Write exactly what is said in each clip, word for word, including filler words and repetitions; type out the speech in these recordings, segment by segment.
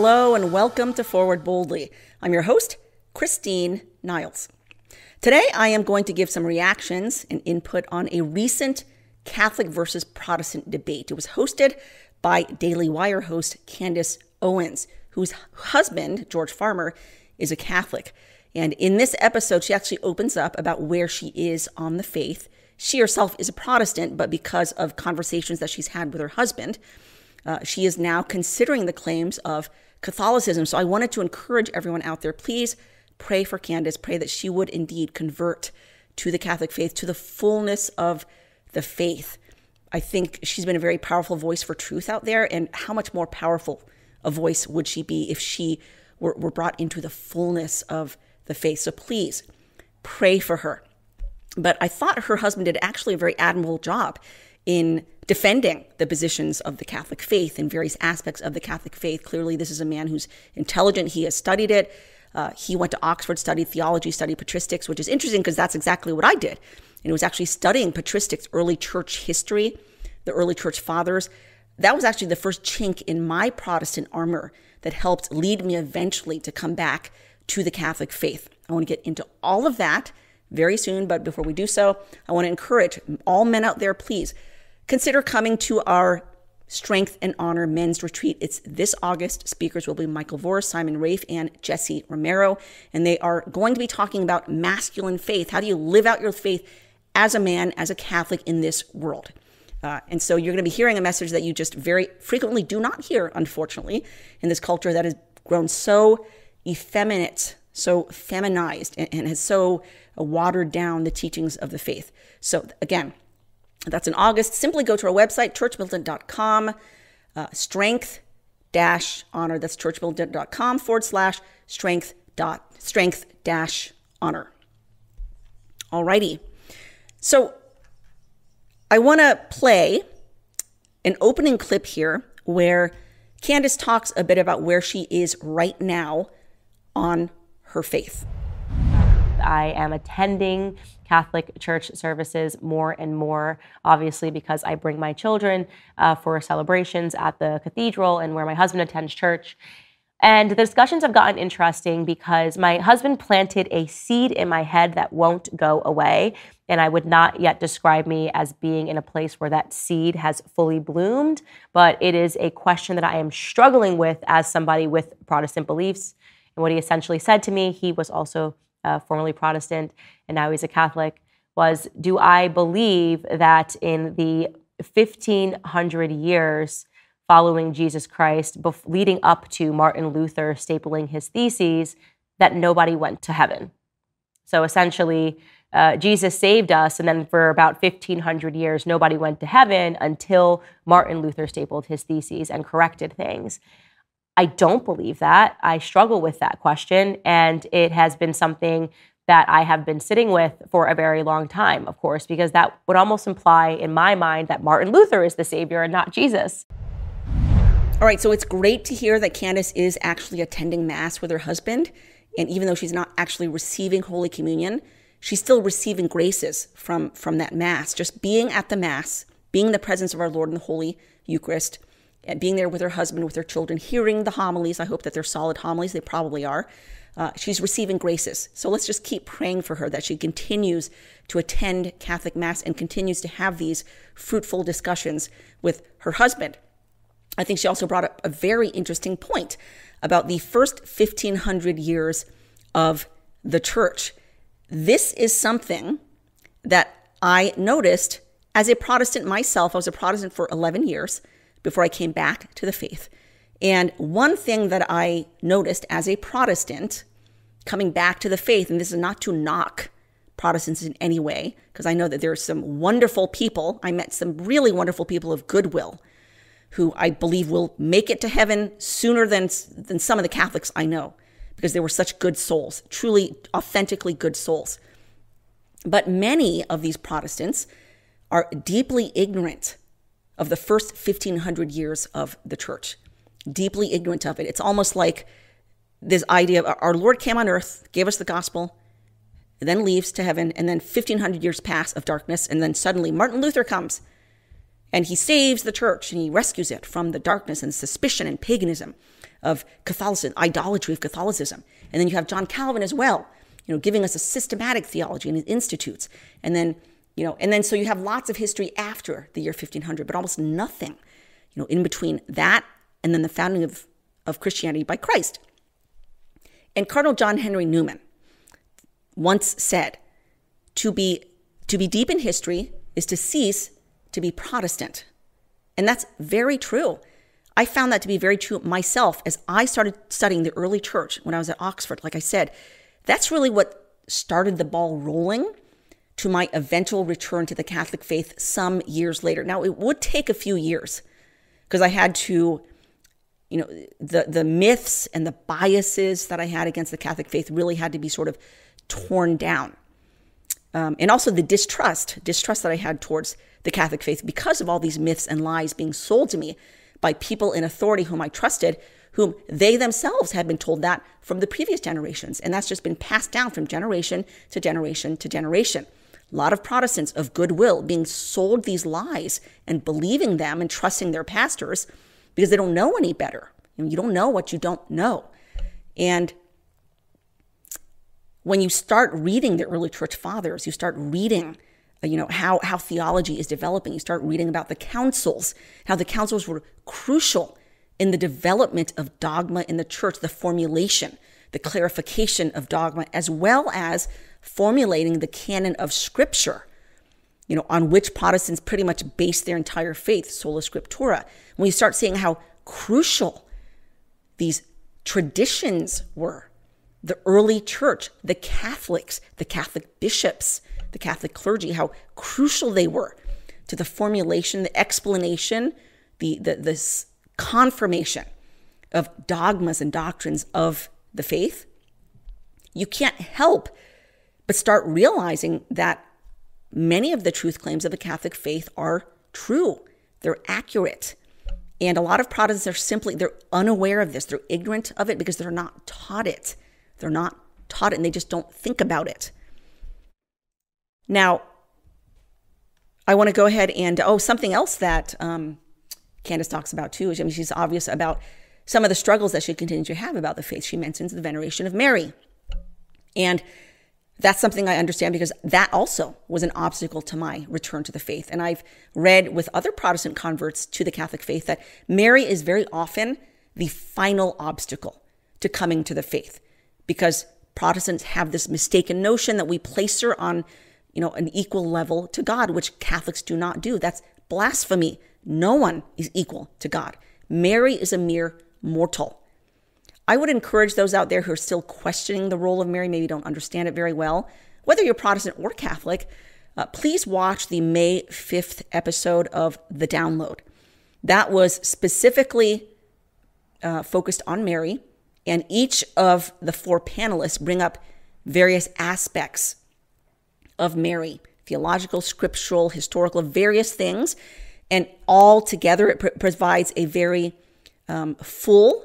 Hello and welcome to Forward Boldly. I'm your host, Christine Niles. Today I am going to give some reactions and input on a recent Catholic versus Protestant debate. It was hosted by Daily Wire host Candace Owens, whose husband, George Farmer, is a Catholic. And in this episode, she actually opens up about where she is on the faith. She herself is a Protestant, but because of conversations that she's had with her husband, uh, she is now considering the claims of Catholicism. So I wanted to encourage everyone out there, please pray for Candace, pray that she would indeed convert to the Catholic faith, to the fullness of the faith. I think she's been a very powerful voice for truth out there, and how much more powerful a voice would she be if she were, were brought into the fullness of the faith. So please pray for her. But I thought her husband did actually a very admirable job in defending the positions of the Catholic faith and various aspects of the Catholic faith. Clearly, this is a man who's intelligent. He has studied it. Uh, he went to Oxford, studied theology, studied patristics, which is interesting because that's exactly what I did. And it was actually studying patristics, early church history, the early church fathers. That was actually the first chink in my Protestant armor that helped lead me eventually to come back to the Catholic faith. I want to get into all of that very soon, but before we do so, I want to encourage all men out there, please consider coming to our Strength and Honor Men's Retreat. It's this August. Speakers will be Michael Voris, Simon Rafe, and Jesse Romero, and they are going to be talking about masculine faith. How do you live out your faith as a man, as a Catholic in this world? Uh, and so you're going to be hearing a message that you just very frequently do not hear, unfortunately, in this culture that has grown so effeminate, so feminized, and, and has so watered down the teachings of the faith. So again, that's in August. Simply go to our website, church militant dot com, uh, strength dash honor. That's church militant dot com forward slash strength dot strength dash honor. Alrighty. So I want to play an opening clip here where Candace talks a bit about where she is right now on her faith. I am attending Catholic church services more and more, obviously, because I bring my children uh, for celebrations at the cathedral and where my husband attends church. And the discussions have gotten interesting because my husband planted a seed in my head that won't go away. And I would not yet describe me as being in a place where that seed has fully bloomed. But it is a question that I am struggling with as somebody with Protestant beliefs. And what he essentially said to me, he was also Uh, formerly Protestant, and now he's a Catholic, was, do I believe that in the fifteen hundred years following Jesus Christ, leading up to Martin Luther stapling his theses, that nobody went to heaven? So essentially, uh, Jesus saved us, and then for about fifteen hundred years, nobody went to heaven until Martin Luther stapled his theses and corrected things. I don't believe that. I struggle with that question, and it has been something that I have been sitting with for a very long time, of course, because that would almost imply in my mind that Martin Luther is the savior and not Jesus. All right, so it's great to hear that Candace is actually attending Mass with her husband, and even though she's not actually receiving Holy Communion, she's still receiving graces from, from that Mass. Just being at the Mass, being in the presence of our Lord in the Holy Eucharist, and being there with her husband, with her children, hearing the homilies. I hope that they're solid homilies. They probably are. Uh, she's receiving graces. So let's just keep praying for her that she continues to attend Catholic Mass and continues to have these fruitful discussions with her husband. I think she also brought up a very interesting point about the first fifteen hundred years of the church. This is something that I noticed as a Protestant myself. I was a Protestant for eleven years before I came back to the faith. And one thing that I noticed as a Protestant coming back to the faith, and this is not to knock Protestants in any way, because I know that there are some wonderful people. I met some really wonderful people of goodwill who I believe will make it to heaven sooner than, than some of the Catholics I know, because they were such good souls, truly, authentically good souls. But many of these Protestants are deeply ignorant of the first fifteen hundred years of the church, deeply ignorant of it. It's almost like this idea of our Lord came on earth, gave us the gospel, then leaves to heaven, and then fifteen hundred years pass of darkness, and then suddenly Martin Luther comes, and he saves the church, and he rescues it from the darkness and suspicion and paganism of Catholicism, idolatry of Catholicism. And then you have John Calvin as well, you know, giving us a systematic theology in his Institutes. And then, you know, and then so you have lots of history after the year fifteen hundred, but almost nothing, you know, in between that and then the founding of, of Christianity by Christ. And Cardinal John Henry Newman once said, to be, to be deep in history is to cease to be Protestant. And that's very true. I found that to be very true myself as I started studying the early church when I was at Oxford. Like I said, that's really what started the ball rolling to my eventual return to the Catholic faith some years later. Now, it would take a few years because I had to, you know, the, the myths and the biases that I had against the Catholic faith really had to be sort of torn down. Um, and also the distrust, distrust that I had towards the Catholic faith because of all these myths and lies being sold to me by people in authority whom I trusted, whom they themselves had been told that from the previous generations. And that's just been passed down from generation to generation to generation. A lot of Protestants of goodwill being sold these lies and believing them and trusting their pastors because they don't know any better. You know, you don't know what you don't know. And when you start reading the early church fathers, you start reading, you know, how, how theology is developing. You start reading about the councils, how the councils were crucial in the development of dogma in the church, the formulation, the clarification of dogma, as well as formulating the canon of scripture, you know, on which Protestants pretty much base their entire faith, sola scriptura. When you start seeing how crucial these traditions were, the early church, the Catholics, the Catholic bishops, the Catholic clergy, how crucial they were to the formulation, the explanation, the, the this confirmation of dogmas and doctrines of the faith, you can't help but start realizing that many of the truth claims of the Catholic faith are true. They're accurate. And a lot of Protestants are simply, they're unaware of this. They're ignorant of it because they're not taught it. They're not taught it and they just don't think about it. Now, I want to go ahead and, oh, something else that um, Candace talks about too, is, I mean, she's obvious about some of the struggles that she continues to have about the faith. She mentions the veneration of Mary. And that's something I understand because that also was an obstacle to my return to the faith. And I've read with other Protestant converts to the Catholic faith that Mary is very often the final obstacle to coming to the faith, because Protestants have this mistaken notion that we place her on, you know, an equal level to God, which Catholics do not do. That's blasphemy. No one is equal to God. Mary is a mere mortal. I would encourage those out there who are still questioning the role of Mary, maybe don't understand it very well, whether you're Protestant or Catholic, uh, please watch the May fifth episode of The Download. That was specifically uh, focused on Mary, and each of the four panelists bring up various aspects of Mary, theological, scriptural, historical, various things. And all together, it pr provides a very um, full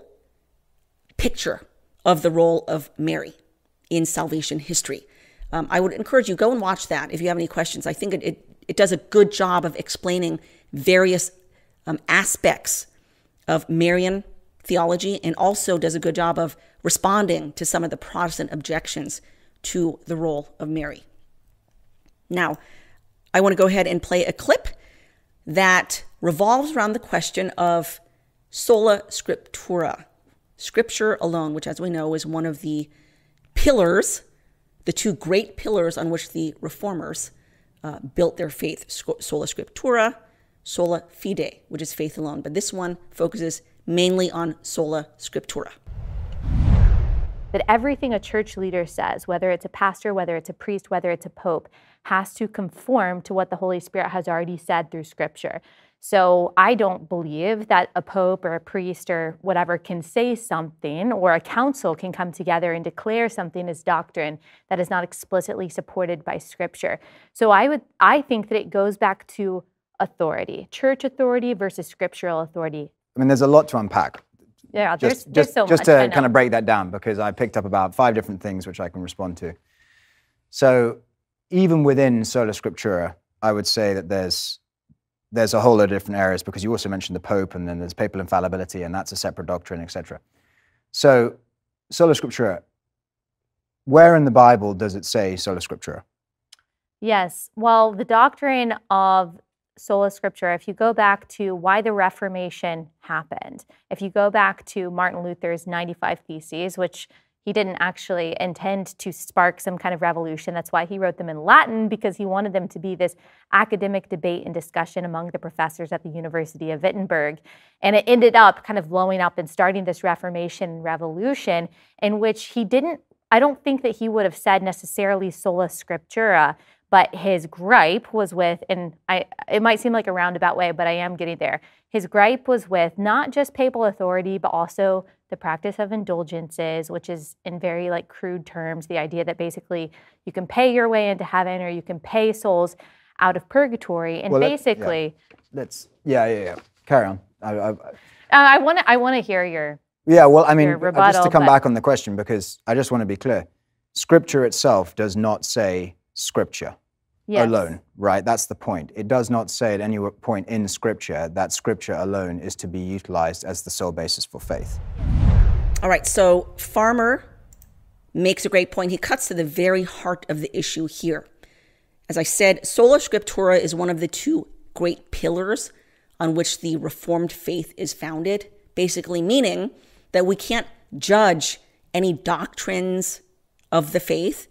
picture of the role of Mary in salvation history. Um, I would encourage you, go and watch that if you have any questions. I think it, it, it does a good job of explaining various um, aspects of Marian theology, and also does a good job of responding to some of the Protestant objections to the role of Mary. Now, I want to go ahead and play a clip that revolves around the question of sola scriptura, scripture alone, which, as we know, is one of the pillars, the two great pillars on which the reformers uh, built their faith, sola scriptura, sola fide, which is faith alone. But this one focuses mainly on sola scriptura. That everything a church leader says, whether it's a pastor, whether it's a priest, whether it's a pope, has to conform to what the Holy Spirit has already said through Scripture. So I don't believe that a pope or a priest or whatever can say something, or a council can come together and declare something as doctrine that is not explicitly supported by Scripture. So I would, I think that it goes back to authority, church authority versus scriptural authority. I mean, there's a lot to unpack. Yeah, there's, just, there's so just, much. Just to kind of break that down, because I picked up about five different things which I can respond to. So even within sola scriptura, I would say that there's there's a whole lot of different areas, because you also mentioned the Pope, and then there's papal infallibility, and that's a separate doctrine, et cetera. So, sola scriptura. Where in the Bible does it say sola scriptura? Yes. Well, the doctrine of sola scriptura, if you go back to why the Reformation happened, if you go back to Martin Luther's ninety-five Theses, which he didn't actually intend to spark some kind of revolution. That's why he wrote them in Latin, because he wanted them to be this academic debate and discussion among the professors at the University of Wittenberg. And it ended up kind of blowing up and starting this Reformation revolution in which he didn't, I don't think that he would have said necessarily sola scriptura, but his gripe was with, and I, it might seem like a roundabout way, but I am getting there. His gripe was with not just papal authority, but also the practice of indulgences, which is in very like crude terms, the idea that basically you can pay your way into heaven or you can pay souls out of purgatory. And well, basically... That's, yeah. yeah, yeah, yeah. Carry on. I, I, I, I want to I wanna hear your Yeah, well, I mean, rebuttal, just to come but, back on the question, because I just want to be clear. Scripture itself does not say scripture. Yes. Alone, right? That's the point. It does not say at any point in Scripture that Scripture alone is to be utilized as the sole basis for faith. All right, so Farmer makes a great point. He cuts to the very heart of the issue here. As I said, sola scriptura is one of the two great pillars on which the Reformed faith is founded, basically meaning that we can't judge any doctrines of the faith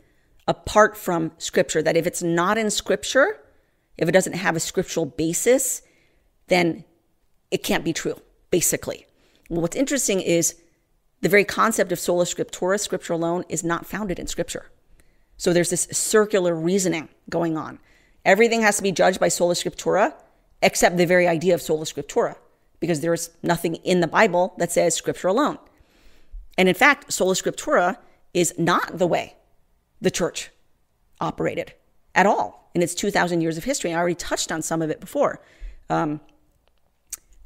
apart from Scripture, that if it's not in Scripture, if it doesn't have a scriptural basis, then it can't be true, basically. Well, what's interesting is the very concept of sola scriptura, Scripture alone, is not founded in Scripture. So there's this circular reasoning going on. Everything has to be judged by sola scriptura, except the very idea of sola scriptura, because there is nothing in the Bible that says Scripture alone. And in fact, sola scriptura is not the way the church operated at all in its two thousand years of history. I already touched on some of it before. Um,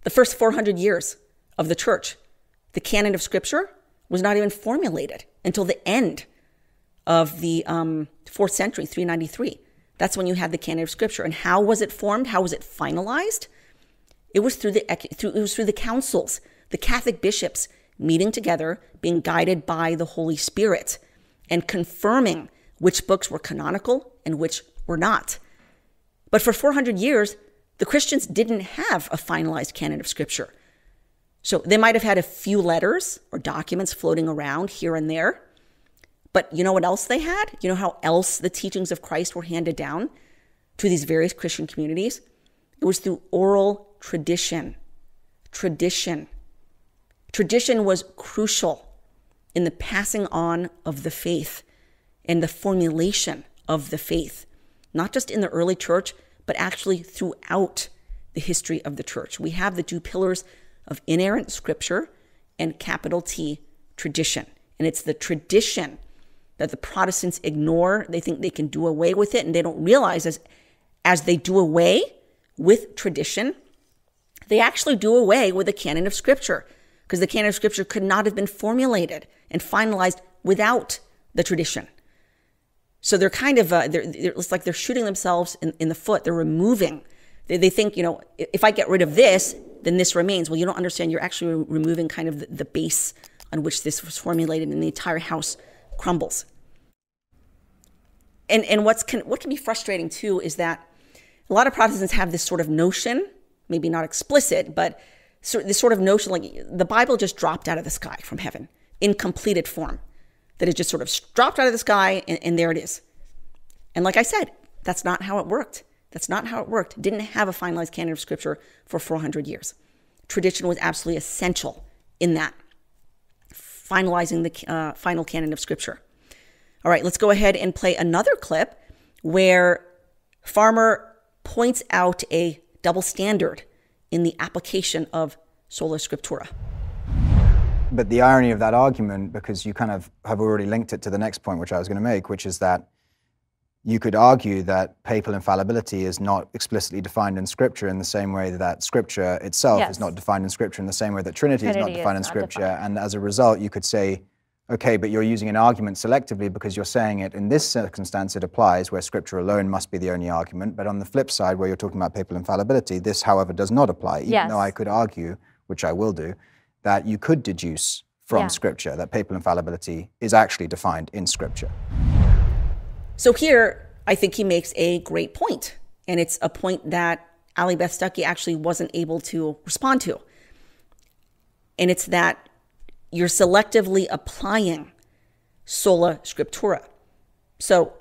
the first four hundred years of the church, the canon of Scripture was not even formulated until the end of the um, fourth century, three ninety-three. That's when you had the canon of Scripture. And how was it formed? How was it finalized? It was through the through, it was through the councils, the Catholic bishops meeting together, being guided by the Holy Spirit, and confirming which books were canonical and which were not. But for four hundred years, the Christians didn't have a finalized canon of Scripture. So they might have had a few letters or documents floating around here and there. But you know what else they had? You know how else the teachings of Christ were handed down to these various Christian communities? It was through oral tradition. Tradition. Tradition was crucial in the passing on of the faith and the formulation of the faith, not just in the early church, but actually throughout the history of the church. We have the two pillars of inerrant Scripture and capital T, tradition. And it's the tradition that the Protestants ignore. They think they can do away with it, and they don't realize as, as they do away with tradition, they actually do away with the canon of Scripture, because the canon of Scripture could not have been formulated and finalized without the tradition. So they're kind of, uh, they're, they're, it's like they're shooting themselves in, in the foot. They're removing. They, they think, you know, if I get rid of this, then this remains. Well, you don't understand. You're actually re removing kind of the, the base on which this was formulated, and the entire house crumbles. And, and what's can, what can be frustrating, too, is that a lot of Protestants have this sort of notion, maybe not explicit, but so this sort of notion like the Bible just dropped out of the sky from heaven in completed form, that it just sort of dropped out of the sky and, and there it is. And like I said, that's not how it worked. That's not how it worked. It didn't have a finalized canon of Scripture for four hundred years. Tradition was absolutely essential in that, finalizing the uh, final canon of Scripture. All right, let's go ahead and play another clip where Farmer points out a double standard in the application of sola scriptura. But the irony of that argument, because you kind of have already linked it to the next point, which I was going to make, which is that you could argue that papal infallibility is not explicitly defined in Scripture in the same way that Scripture itself yes. is not defined in Scripture, in the same way that Trinity, Trinity is not defined is in not Scripture. Defined. And as a result, you could say, okay, but you're using an argument selectively because you're saying it in this circumstance it applies where Scripture alone must be the only argument. But on the flip side, where you're talking about papal infallibility, this, however, does not apply, even yes. though I could argue, which I will do, that you could deduce from yeah. Scripture, that papal infallibility is actually defined in Scripture. So here, I think he makes a great point, and it's a point that Ali Beth Stuckey actually wasn't able to respond to. And it's that you're selectively applying sola scriptura. So,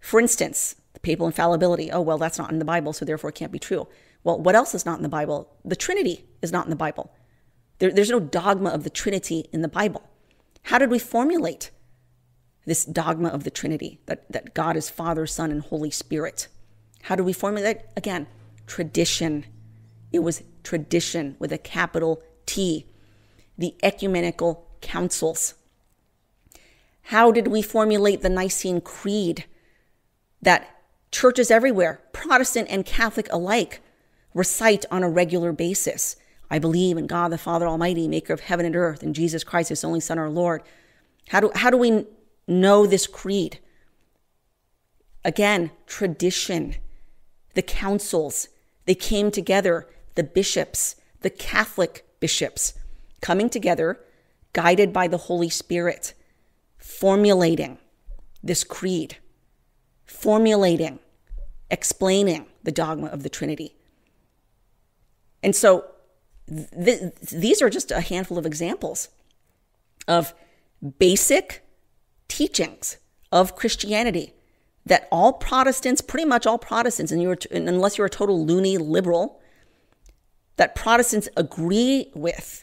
for instance, the papal infallibility, oh, well, that's not in the Bible, so therefore it can't be true. Well, what else is not in the Bible? The Trinity is not in the Bible. There, there's no dogma of the Trinity in the Bible. How did we formulate this dogma of the Trinity, that, that God is Father, Son, and Holy Spirit? How do we formulate it? Again, tradition. It was tradition with a capital T. The ecumenical councils. How did we formulate the Nicene Creed that churches everywhere, Protestant and Catholic alike, recite on a regular basis? I believe in God the Father Almighty, maker of heaven and earth, and Jesus Christ, his only Son, our Lord. How do, how do we know this creed? Again, tradition. The councils, they came together, the bishops, the Catholic bishops, coming together, guided by the Holy Spirit, formulating this creed, formulating, explaining the dogma of the Trinity. And so th these are just a handful of examples of basic teachings of Christianity that all Protestants, pretty much all Protestants, and you're, unless you're a total loony liberal, that Protestants agree with,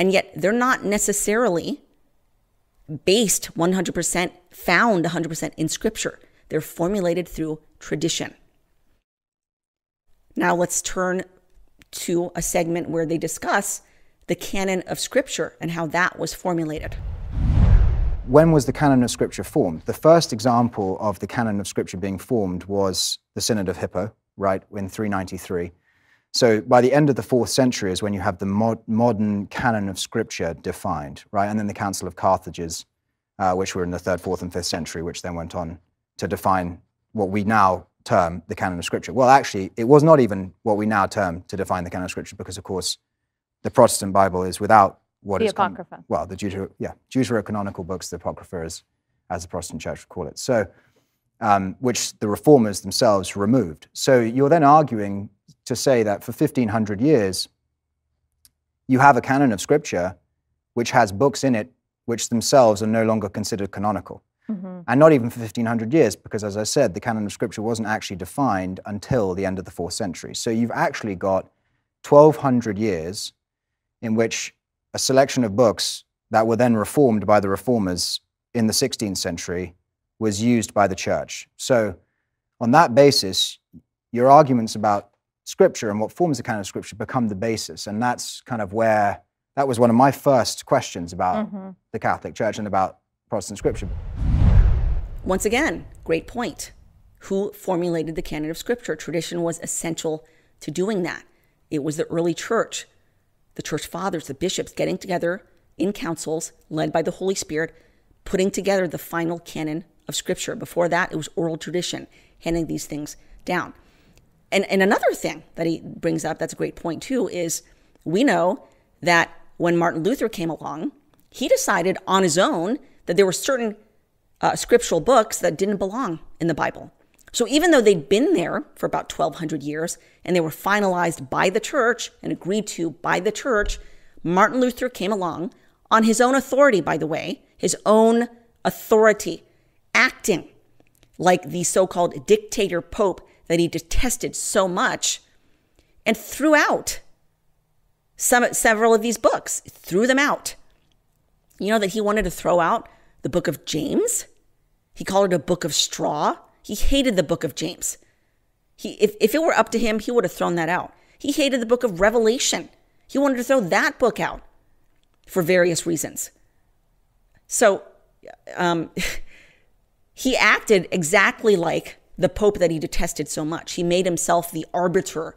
and yet they're not necessarily based one hundred percent, found one hundred percent in Scripture. They're formulated through tradition. Now let's turn to a segment where they discuss the canon of Scripture and how that was formulated. When was the canon of Scripture formed? The first example of the canon of Scripture being formed was the Synod of Hippo, right, in three ninety-three. So by the end of the fourth century is when you have the mod modern canon of Scripture defined, right? And then the Council of Carthages, uh, which were in the third, fourth, and fifth century, which then went on to define what we now term the canon of Scripture. Well, actually, it was not even what we now term to define the canon of Scripture, because, of course, the Protestant Bible is without what the is Apocrypha. Well, the Deutero, yeah, Deutero-canonical books, the Apocrypha, is, as the Protestant Church would call it, so um, which the Reformers themselves removed. So you're then arguing to say that for fifteen hundred years, you have a canon of Scripture which has books in it which themselves are no longer considered canonical. Mm-hmm. And not even for fifteen hundred years, because as I said, the canon of Scripture wasn't actually defined until the end of the fourth century. So you've actually got twelve hundred years in which a selection of books that were then reformed by the Reformers in the sixteenth century was used by the Church. So on that basis, your arguments about Scripture and what forms the canon of Scripture become the basis. And that's kind of where, that was one of my first questions about mm-hmm. the Catholic Church and about Protestant Scripture. Once again, great point. Who formulated the canon of Scripture? Tradition was essential to doing that. It was the early Church, the Church Fathers, the bishops, getting together in councils, led by the Holy Spirit, putting together the final canon of Scripture. Before that, it was oral tradition, handing these things down. And, and another thing that he brings up that's a great point too is we know that when Martin Luther came along, he decided on his own that there were certain uh, scriptural books that didn't belong in the Bible. So even though they'd been there for about twelve hundred years and they were finalized by the Church and agreed to by the Church, Martin Luther came along on his own authority, by the way, his own authority, acting like the so-called dictator pope that he detested so much, and threw out some, several of these books, threw them out. You know that he wanted to throw out the book of James? He called it a book of straw. He hated the book of James. He, if, if it were up to him, he would have thrown that out. He hated the book of Revelation. He wanted to throw that book out for various reasons. So um, he acted exactly like the pope that he detested so much. He made himself the arbiter,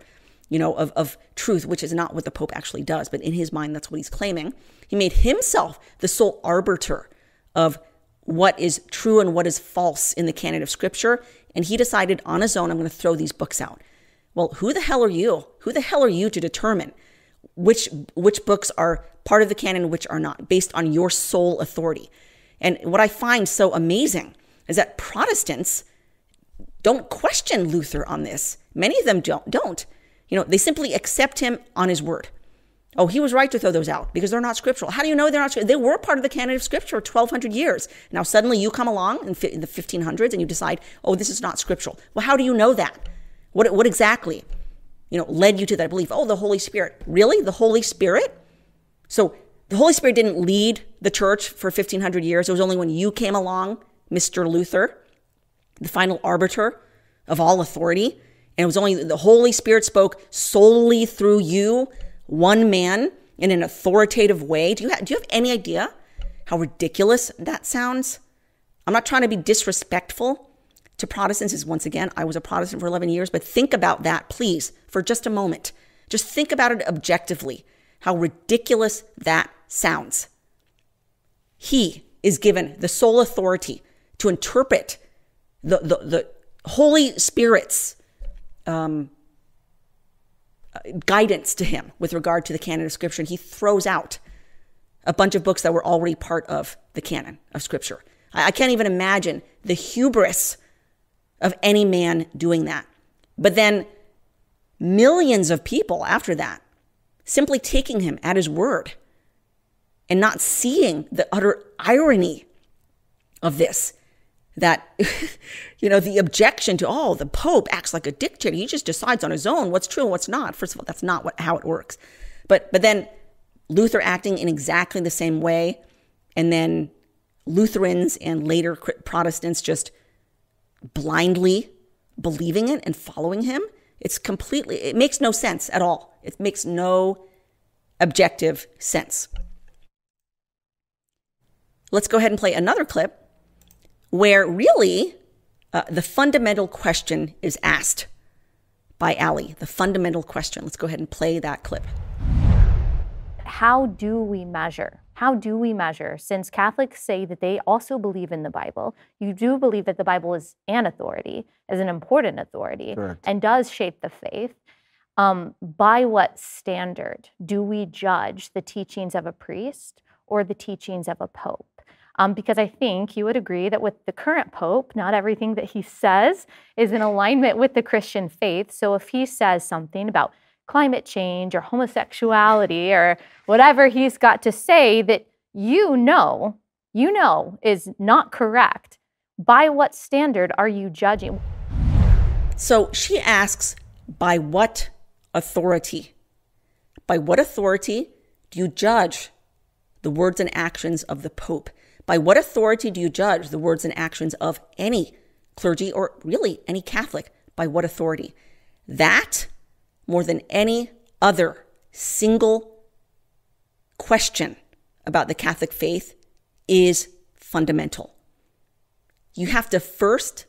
you know, of, of truth, which is not what the pope actually does, but in his mind, that's what he's claiming. He made himself the sole arbiter of what is true and what is false in the canon of Scripture. And he decided on his own, I'm going to throw these books out. Well, who the hell are you? Who the hell are you to determine which which books are part of the canon, which are not, based on your sole authority. And what I find so amazing is that Protestants don't question Luther on this. Many of them don't. don't. You know, they simply accept him on his word. Oh, he was right to throw those out because they're not scriptural. How do you know they're not scriptural? They were part of the canon of scripture for twelve hundred years. Now suddenly you come along in, in the fifteen hundreds and you decide, oh, this is not scriptural. Well, how do you know that? What, what exactly, you know, led you to that belief? Oh, the Holy Spirit. Really? The Holy Spirit? So the Holy Spirit didn't lead the church for fifteen hundred years. It was only when you came along, Mister Luther, the final arbiter of all authority. And it was only the Holy Spirit spoke solely through you, one man, in an authoritative way. Do you, do you have any idea how ridiculous that sounds? I'm not trying to be disrespectful to Protestants, as once again, I was a Protestant for eleven years, but think about that, please, for just a moment. Just think about it objectively, how ridiculous that sounds. He is given the sole authority to interpret the, the, the Holy Spirit's um, guidance to him with regard to the canon of Scripture, and he throws out a bunch of books that were already part of the canon of Scripture. I, I can't even imagine the hubris of any man doing that. But then millions of people after that simply taking him at his word and not seeing the utter irony of this, that, you know, the objection to, oh, the Pope acts like a dictator. He just decides on his own what's true and what's not. First of all, that's not what, how it works. But, but then Luther acting in exactly the same way, and then Lutherans and later Protestants just blindly believing it and following him. It's completely, it makes no sense at all. It makes no objective sense. Let's go ahead and play another clip where really uh, the fundamental question is asked by Ali, the fundamental question. Let's go ahead and play that clip. How do we measure? How do we measure? Since Catholics say that they also believe in the Bible, you do believe that the Bible is an authority, is an important authority, correct, and does shape the faith. Um, by what standard do we judge the teachings of a priest or the teachings of a pope? Um, because I think you would agree that with the current pope, not everything that he says is in alignment with the Christian faith. So if he says something about climate change or homosexuality or whatever he's got to say that you know, you know is not correct, by what standard are you judging? So she asks, by what authority? By what authority do you judge the words and actions of the Pope? By what authority do you judge the words and actions of any clergy, or really any Catholic? By what authority? That, more than any other single question about the Catholic faith, is fundamental. You have to first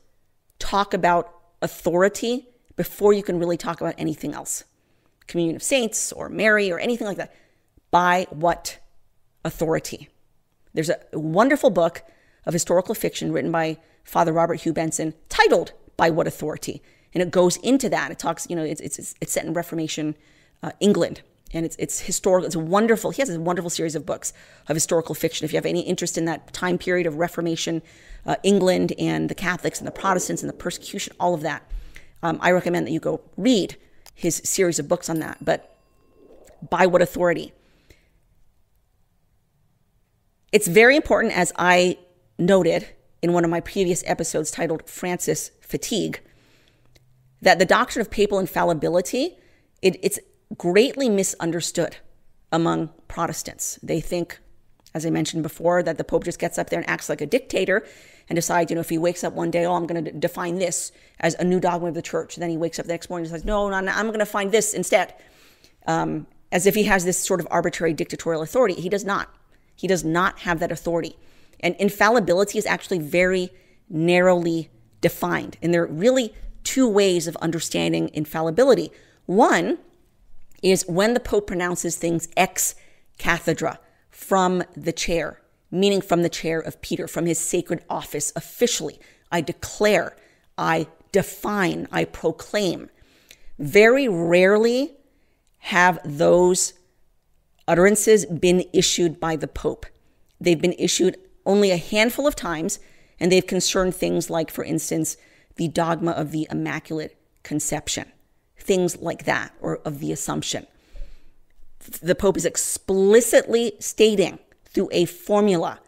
talk about authority before you can really talk about anything else. Communion of Saints or Mary or anything like that. By what authority? There's a wonderful book of historical fiction written by Father Robert Hugh Benson titled By What Authority? And it goes into that. It talks, you know, it's, it's, it's set in Reformation uh, England. And it's, it's historical. It's wonderful. He has a wonderful series of books of historical fiction. If you have any interest in that time period of Reformation uh, England and the Catholics and the Protestants and the persecution, all of that, um, I recommend that you go read his series of books on that. But by what authority? It's very important, as I noted in one of my previous episodes titled Francis Fatigue, that the doctrine of papal infallibility, it, it's greatly misunderstood among Protestants. They think, as I mentioned before, that the Pope just gets up there and acts like a dictator and decides, you know, if he wakes up one day, oh, I'm going to define this as a new dogma of the church. And then he wakes up the next morning and says, no, no, no, I'm going to find this instead. Um, as if he has this sort of arbitrary dictatorial authority. He does not. He does not have that authority. And infallibility is actually very narrowly defined. And there are really two ways of understanding infallibility. One is when the Pope pronounces things ex cathedra, from the chair, meaning from the chair of Peter, from his sacred office officially. I declare, I define, I proclaim. Very rarely have those utterances been issued by the Pope. They've been issued only a handful of times, and they've concerned things like, for instance, the dogma of the Immaculate Conception, things like that, or of the Assumption. The Pope is explicitly stating through a formula,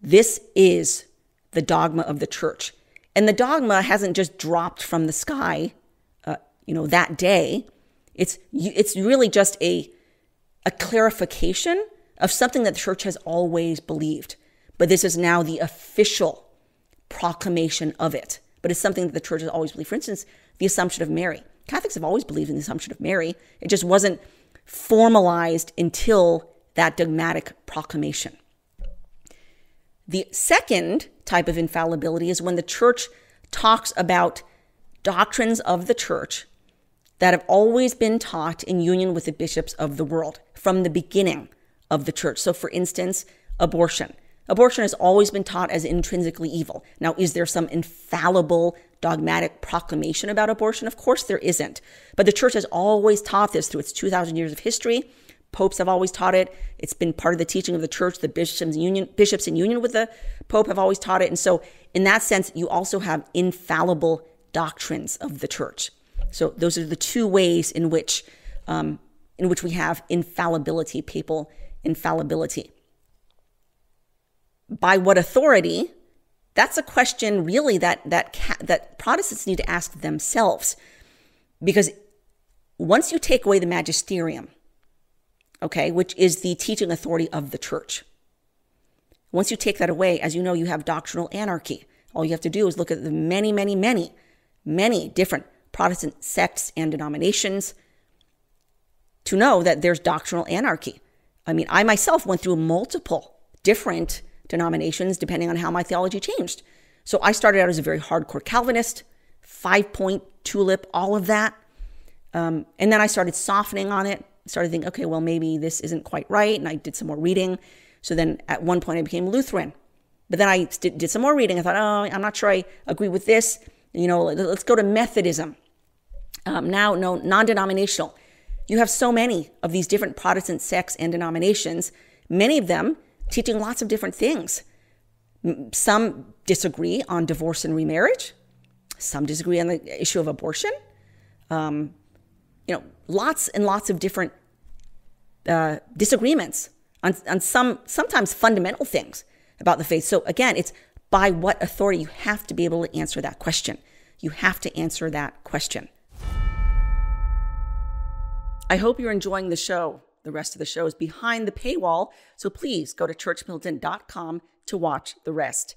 this is the dogma of the Church. And the dogma hasn't just dropped from the sky, uh, you know, that day. It's, it's really just a, a clarification of something that the Church has always believed. But this is now the official proclamation of it. But it's something that the Church has always believed. For instance, the Assumption of Mary. Catholics have always believed in the Assumption of Mary. It just wasn't formalized until that dogmatic proclamation. The second type of infallibility is when the Church talks about doctrines of the Church that have always been taught in union with the bishops of the world from the beginning of the Church. So for instance, abortion. Abortion has always been taught as intrinsically evil. Now, is there some infallible dogmatic proclamation about abortion? Of course there isn't. But the Church has always taught this through its two thousand years of history. Popes have always taught it. It's been part of the teaching of the Church. The bishops in union, bishops in union with the Pope have always taught it. And so in that sense, you also have infallible doctrines of the Church. So those are the two ways in which, um, in which we have infallibility, papal infallibility. By what authority? That's a question really that, that, that Protestants need to ask themselves. Because once you take away the magisterium, okay, which is the teaching authority of the Church. Once you take that away, as you know, you have doctrinal anarchy. All you have to do is look at the many, many, many, many different Protestant sects and denominations to know that there's doctrinal anarchy. I mean, I myself went through multiple different denominations depending on how my theology changed. So I started out as a very hardcore Calvinist, five-point, TULIP, all of that. Um, and then I started softening on it. Started thinking, okay, well, maybe this isn't quite right. And I did some more reading. So then at one point I became Lutheran. But then I did some more reading. I thought, oh, I'm not sure I agree with this. You know, let's go to Methodism. Um, now, no, non-denominational. You have so many of these different Protestant sects and denominations, many of them teaching lots of different things. Some disagree on divorce and remarriage. Some disagree on the issue of abortion. Um, you know, lots and lots of different uh, disagreements on, on some, sometimes fundamental things about the faith. So again, it's by what authority? You have to be able to answer that question. You have to answer that question. I hope you're enjoying the show. The rest of the show is behind the paywall, so please go to church militant dot com to watch the rest.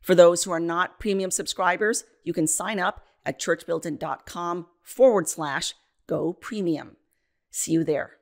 For those who are not premium subscribers, you can sign up at church militant dot com forward slash go premium. See you there.